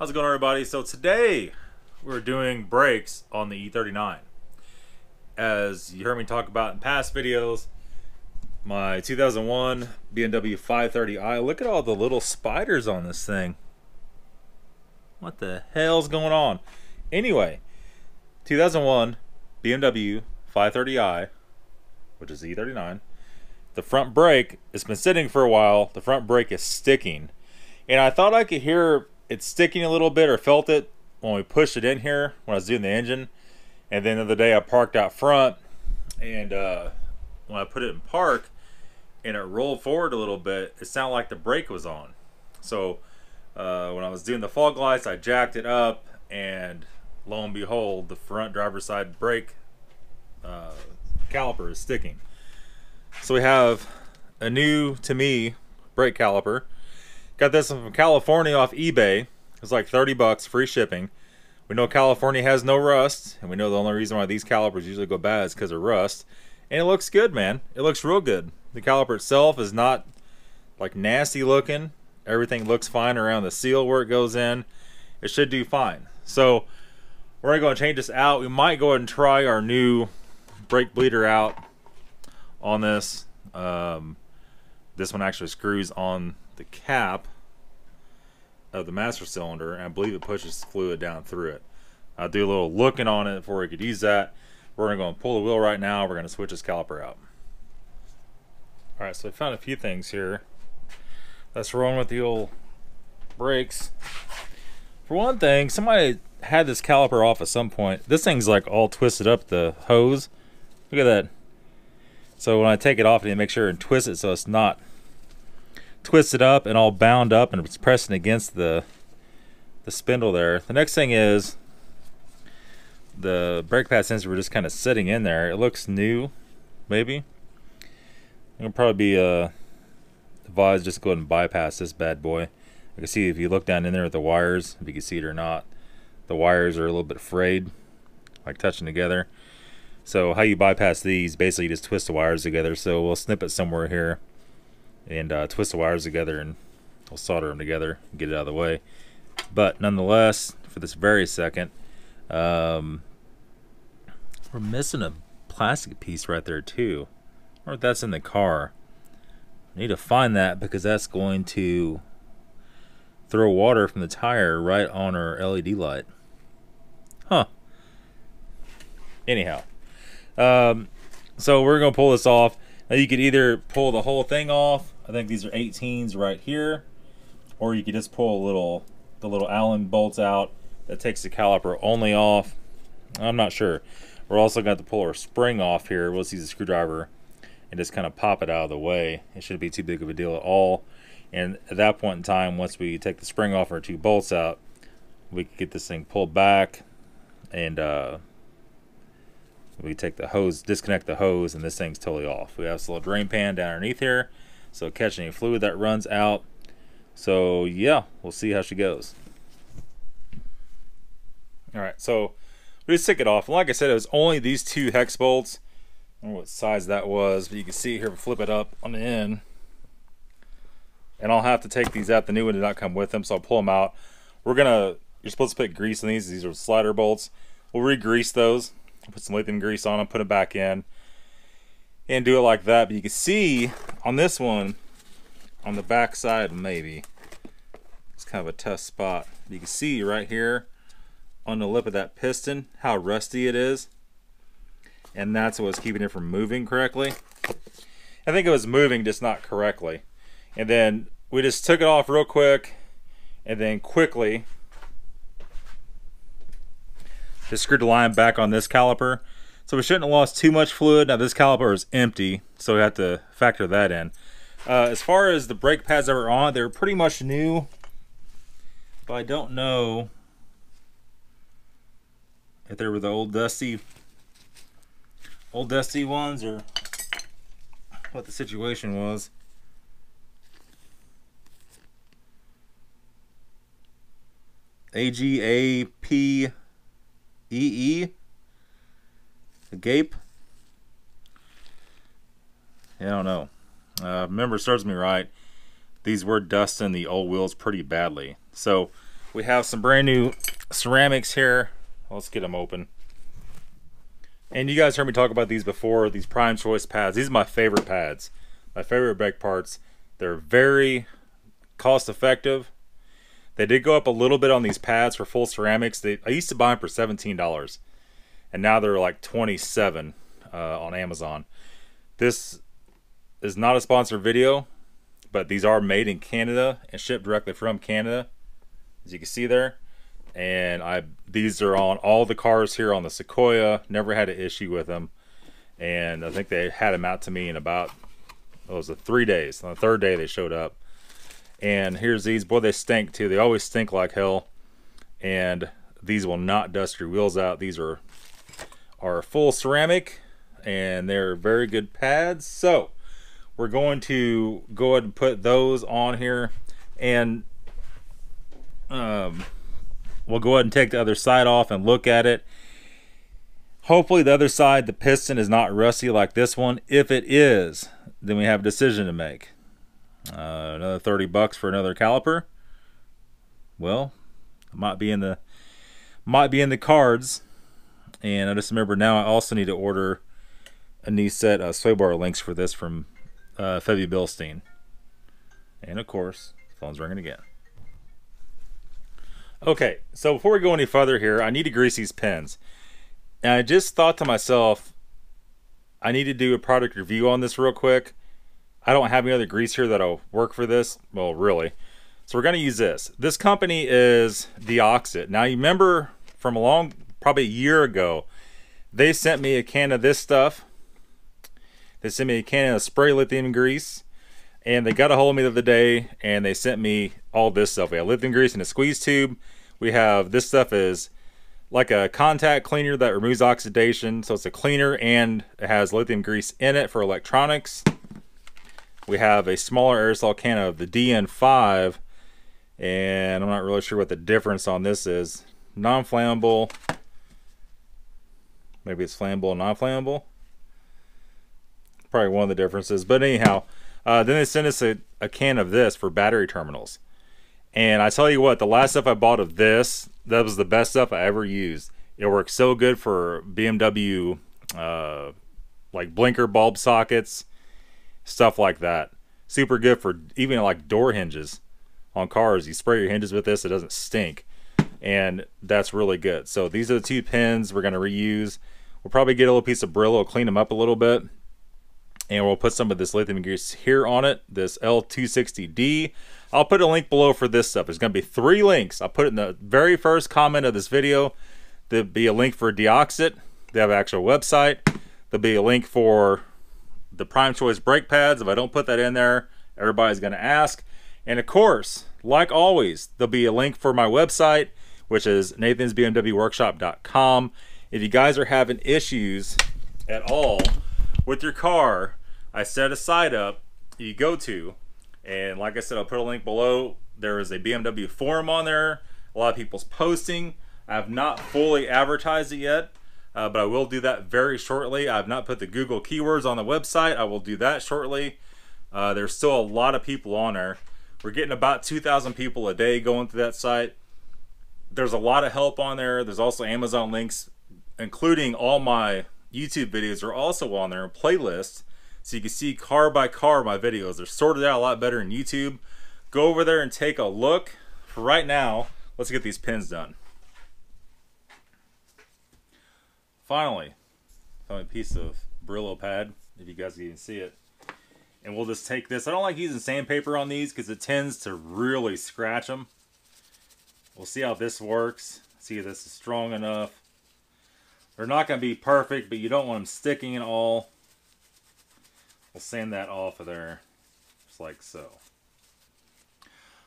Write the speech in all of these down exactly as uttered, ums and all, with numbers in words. How's it going, everybody? So today we're doing brakes on the E thirty-nine. As you heard me talk about in past videos, my two thousand one B M W five thirty i, look at all the little spiders on this thing. What the hell's going on? Anyway, two thousand one B M W five thirty i, which is the E thirty-nine, the front brake has been sitting for a while. The front brake is sticking, and I thought I could hear it's sticking a little bit, or felt it when we pushed it in here when I was doing the engine. And then the other day I parked out front, and uh, when I put it in park and it rolled forward a little bit, it sounded like the brake was on. So uh, when I was doing the fog lights, I jacked it up, and lo and behold, the front driver's side brake uh, caliper is sticking. So we have a new, to me, brake caliper. Got this one from California off eBay. It's like thirty bucks, free shipping. We know California has no rust, and we know the only reason why these calipers usually go bad is because of rust. And it looks good, man. It looks real good. The caliper itself is not like nasty looking. Everything looks fine around the seal where it goes in. It should do fine. So we're going to change this out. We might go ahead and try our new brake bleeder out on this. Um, this one actually screws on the cap of the master cylinder, and I believe it pushes fluid down through it. I'll do a little looking on it before we could use that. We're going to pull the wheel right now. We're going to switch this caliper out. All right, so I found a few things here that's wrong with the old brakes. For one thing, somebody had this caliper off at some point. This thing's like all twisted up the hose. Look at that. So when I take it off, I need to make sure and twist it so it's not twisted up and all bound up, and it's pressing against the the spindle there. The next thing is the brake pad sensor. We're just kind of sitting in there. It looks new, maybe. It'll probably be uh, advised just go ahead and bypass this bad boy. You can see if you look down in there with the wires, if you can see it or not, the wires are a little bit frayed, like touching together. So how you bypass these, basically you just twist the wires together. So we'll snip it somewhere here and uh, twist the wires together, and we'll solder them together and get it out of the way. But nonetheless, for this very second, um, we're missing a plastic piece right there too. I wonder if that's in the car. I need to find that, because that's going to throw water from the tire right on our L E D light. Huh. Anyhow, um, so we're going to pull this off. Now you could either pull the whole thing off. I think these are eighteens right here, or you could just pull a little, the little Allen bolts out that takes the caliper only off. I'm not sure. We're also going to have to pull our spring off here. We'll just use a screwdriver and just kind of pop it out of the way. It shouldn't be too big of a deal at all. And at that point in time, once we take the spring off our two bolts out, we can get this thing pulled back, and uh, we take the hose, disconnect the hose, and this thing's totally off. We have this little drain pan down underneath here, so catch any fluid that runs out. So yeah, we'll see how she goes. All right, so we just took it off. Like I said, it was only these two hex bolts. I don't know what size that was, but you can see here, flip it up on the end. And I'll have to take these out. The new one did not come with them, so I'll pull them out. We're gonna, you're supposed to put grease on these. These are slider bolts. We'll re-grease those. Put some lithium grease on them, put it back in, and do it like that. But you can see on this one, on the back side, maybe it's kind of a tough spot. You can see right here on the lip of that piston how rusty it is, and that's what's keeping it from moving correctly. I think it was moving, just not correctly. And then we just took it off real quick, and then quickly just screwed the line back on this caliper. So we shouldn't have lost too much fluid. Now this caliper is empty, so we have to factor that in. Uh, as far as the brake pads that were on, they're pretty much new, but I don't know if they were the old dusty, old dusty ones or what the situation was. A G A P E E, the gape. I don't know. Uh, remember, serves me right. These were dusting the old wheels pretty badly. So We have some brand new ceramics here. Let's get them open. And you guys heard me talk about these before, these Prime Choice pads. These are my favorite pads, my favorite brake parts. They're very cost effective. They did go up a little bit on these pads for full ceramics. They, I used to buy them for seventeen dollars, and now they're like twenty-seven dollars uh, on Amazon. This is not a sponsored video, but these are made in Canada and shipped directly from Canada, as you can see there. And I these are on all the cars here on the Sequoia. Never had an issue with them, and I think they had them out to me in about, it was a three days. On the third day they showed up. And here's these. Boy, they stink too. They always stink like hell. And these will not dust your wheels out. These are are full ceramic, and they're very good pads. So we're going to go ahead and put those on here, and um, we'll go ahead and take the other side off and look at it. Hopefully the other side, the piston, is not rusty like this one. If it is, then we have a decision to make. Uh, another thirty bucks for another caliper. Well, it might be in the might be in the cards. And I just remember now I also need to order a new set of sway bar links for this from uh, Febi Bilstein. And of course, the phone's ringing again. Okay, so before we go any further here, I need to grease these pins. And I just thought to myself, I need to do a product review on this real quick. I don't have any other grease here that'll work for this. Well, really. So we're going to use this. This company is Deoxit. Now, you remember from a long, probably a year ago, they sent me a can of this stuff. They sent me a can of spray lithium grease. And they got a hold of me the other day, and they sent me all this stuff. We have lithium grease in a squeeze tube. We have, this stuff is like a contact cleaner that removes oxidation. So it's a cleaner, and it has lithium grease in it for electronics. We have a smaller aerosol can of the D N five, and I'm not really sure what the difference on this is. Non-flammable. Maybe it's flammable and non-flammable. Probably one of the differences, but anyhow. Uh, then they sent us a, a can of this for battery terminals. And I tell you what, the last stuff I bought of this, that was the best stuff I ever used. It worked so good for B M W, uh, like blinker bulb sockets, stuff like that. Super good for even like door hinges on cars. You spray your hinges with this, it doesn't stink. And that's really good. So these are the two pins we're going to reuse. We'll probably get a little piece of Brillo, clean them up a little bit. And we'll put some of this lithium grease here on it, this L two sixty D. I'll put a link below for this stuff. There's going to be three links. I'll put it in the very first comment of this video. There'll be a link for Deoxit. They have an actual website. There'll be a link for the Prime Choice brake pads. If I don't put that in there, everybody's going to ask. And of course, like always, there'll be a link for my website, which is nathans b m w workshop dot com. If you guys are having issues at all with your car, I set a site up you go to, and like I said, I'll put a link below. There is a B M W forum on there, a lot of people's posting. I have not fully advertised it yet, uh, but I will do that very shortly. I have not put the Google keywords on the website. I will do that shortly. Uh, there's still a lot of people on there. We're getting about two thousand people a day going through that site. There's a lot of help on there. There's also Amazon links, including all my YouTube videos are also on there in playlists, so you can see car by car my videos. They're sorted out a lot better in YouTube. Go over there and take a look. For right now, let's get these pins done. Finally, found a piece of Brillo pad, if you guys can even see it. And we'll just take this. I don't like using sandpaper on these because it tends to really scratch them. We'll see how this works. See if this is strong enough. They're not going to be perfect, but you don't want them sticking at all. We'll sand that off of there, just like so.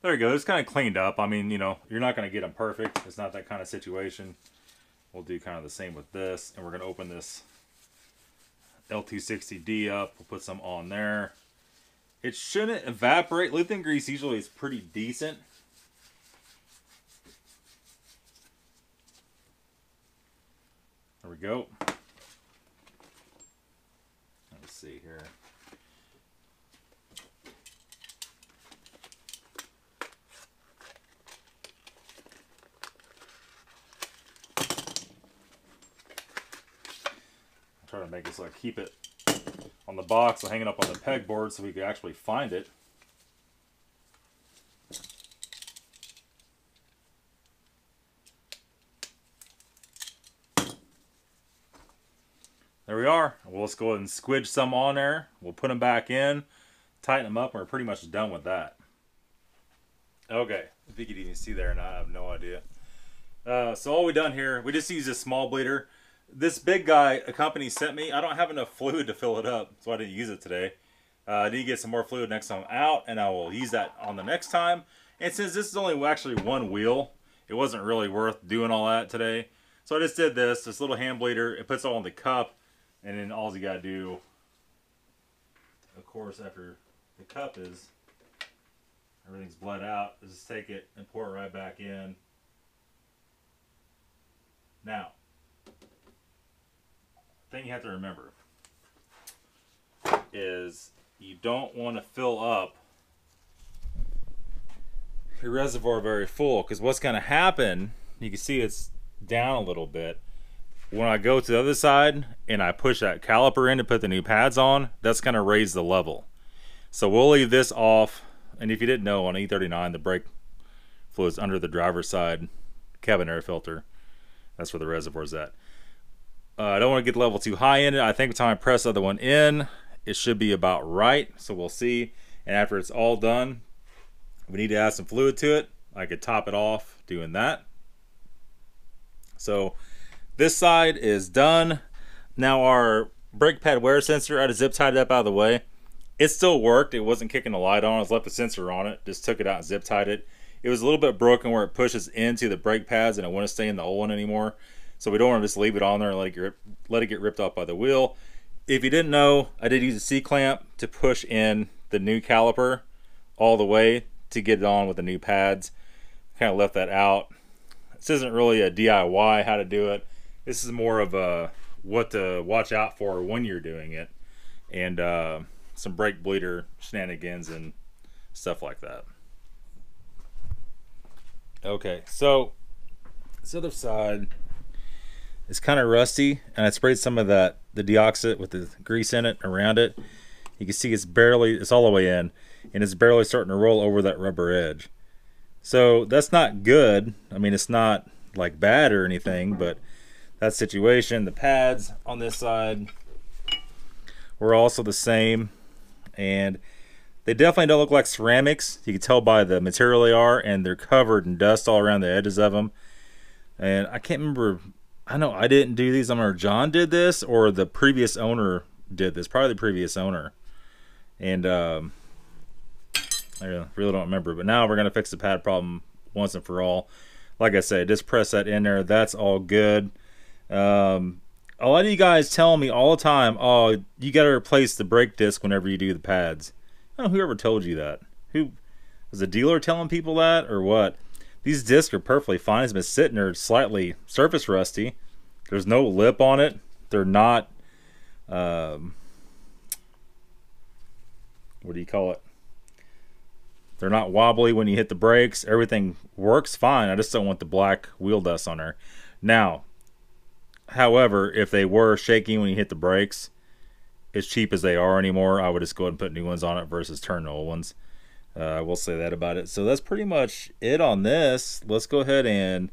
There you go. It's kind of cleaned up. I mean, you know, you're not going to get them perfect. It's not that kind of situation. We'll do kind of the same with this, and we're going to open this L two sixty D up. We'll put some on there. It shouldn't evaporate. Lithium grease usually is pretty decent. There we go. Let's see here. to make it so I keep it on the box and hang it up on the pegboard so we can actually find it. There we are. We'll just go ahead and squidge some on there. We'll put them back in, tighten them up, and we're pretty much done with that. Okay, if you could even see there or not, I have no idea. Uh, so all we done here, we just used a small bleeder. This big guy a company sent me, I don't have enough fluid to fill it up, so I didn't use it today. Uh, I need to get some more fluid next time I'm out, and I will use that on the next time. And since this is only actually one wheel, it wasn't really worth doing all that today. So I just did this, this little hand bleeder, it puts all in the cup. And then all you gotta do, of course, after the cup is, everything's bled out, is just take it and pour it right back in. Now, the thing you have to remember is you don't want to fill up your reservoir very full, because what's gonna happen, you can see it's down a little bit. When I go to the other side and I push that caliper in to put the new pads on, that's gonna raise the level. So we'll leave this off. And if you didn't know, on E thirty-nine, the brake fluid's under the driver's side cabin air filter. That's where the reservoir's at. Uh, I don't wanna get the level too high in it. I think the time I press the other one in, it should be about right. So we'll see. And after it's all done, we need to add some fluid to it. I could top it off doing that. So, this side is done. Now our brake pad wear sensor, I just zip tied it up out of the way. It still worked, it wasn't kicking the light on, I just left the sensor on it, just took it out and zip tied it. It was a little bit broken where it pushes into the brake pads and it wouldn't stay in the old one anymore. So we don't wanna just leave it on there and let it get, let it get ripped off by the wheel. If you didn't know, I did use a C-clamp to push in the new caliper all the way to get it on with the new pads. Kinda left that out. This isn't really a D I Y how to do it. This is more of a what to watch out for when you're doing it, and uh, some brake bleeder shenanigans and stuff like that. Okay, so this other side is kind of rusty, and I sprayed some of that the Deoxit with the grease in it around it. You can see it's barely, it's all the way in, and it's barely starting to roll over that rubber edge. So that's not good. I mean, it's not like bad or anything, but that situation. The pads on this side were also the same, and they definitely don't look like ceramics. You can tell by the material they are, and they're covered in dust all around the edges of them. And I can't remember, I know I didn't do these, I remember John did this, or the previous owner did this, probably the previous owner. And um, I really don't remember, but now we're gonna fix the pad problem once and for all. Like I said, just press that in there, that's all good. Um, a lot of you guys tell me all the time, oh, you got to replace the brake disc whenever you do the pads. I don't know whoever told you that. Who was the dealer telling people that, or what? These discs are perfectly fine. It's been sitting there slightly surface rusty. There's no lip on it. They're not, um, what do you call it? They're not wobbly when you hit the brakes. Everything works fine. I just don't want the black wheel dust on there. Now, however, if they were shaking when you hit the brakes, as cheap as they are anymore, I would just go ahead and put new ones on it versus turn the old ones. Uh, I will say that about it. So that's pretty much it on this. Let's go ahead and,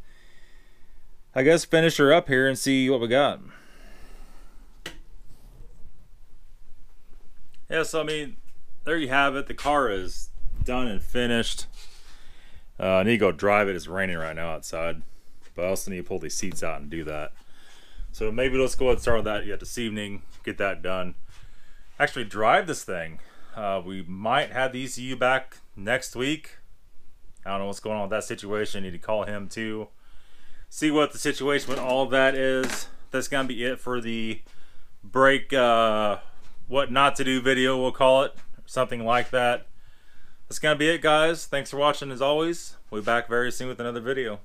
I guess, finish her up here and see what we got. Yeah, so I mean, there you have it. The car is done and finished. Uh, I need to go drive it. It's raining right now outside, but I also need to pull these seats out and do that. So maybe let's go ahead and start with that yet this evening, get that done. Actually drive this thing. Uh, we might have the E C U back next week. I don't know what's going on with that situation. I need to call him too. See what the situation with all that is. That's gonna be it for the brake, uh, what not to do video, we'll call it. Something like that. That's gonna be it, guys. Thanks for watching as always. We'll be back very soon with another video.